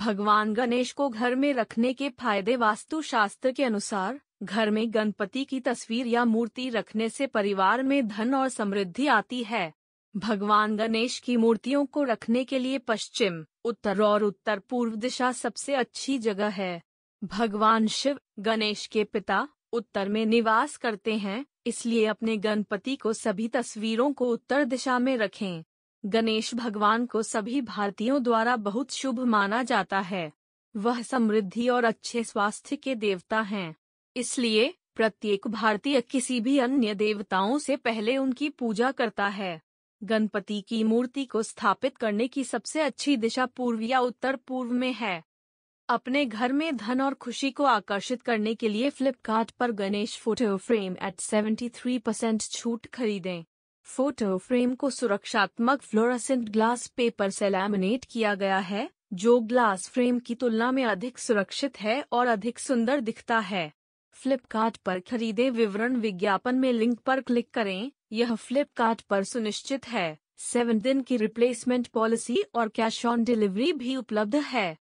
भगवान गणेश को घर में रखने के फायदे। वास्तु शास्त्र के अनुसार घर में गणपति की तस्वीर या मूर्ति रखने से परिवार में धन और समृद्धि आती है। भगवान गणेश की मूर्तियों को रखने के लिए पश्चिम, उत्तर और उत्तर पूर्व दिशा सबसे अच्छी जगह है। भगवान शिव गणेश के पिता उत्तर में निवास करते हैं, इसलिए अपने गणपति को सभी तस्वीरों को उत्तर दिशा में रखें। गणेश भगवान को सभी भारतीयों द्वारा बहुत शुभ माना जाता है। वह समृद्धि और अच्छे स्वास्थ्य के देवता हैं, इसलिए प्रत्येक भारतीय किसी भी अन्य देवताओं से पहले उनकी पूजा करता है। गणपति की मूर्ति को स्थापित करने की सबसे अच्छी दिशा पूर्व या उत्तर पूर्व में है। अपने घर में धन और खुशी को आकर्षित करने के लिए फ्लिपकार्ट पर गणेश फोटो फ्रेम एट 73% छूट खरीदें। फोटो फ्रेम को सुरक्षात्मक फ्लोरोसेंट ग्लास पेपर से लैमिनेट किया गया है, जो ग्लास फ्रेम की तुलना में अधिक सुरक्षित है और अधिक सुंदर दिखता है। फ्लिपकार्ट पर खरीदे विवरण विज्ञापन में लिंक पर क्लिक करें। यह फ्लिपकार्ट पर सुनिश्चित है। 7 दिन की रिप्लेसमेंट पॉलिसी और कैश ऑन डिलीवरी भी उपलब्ध है।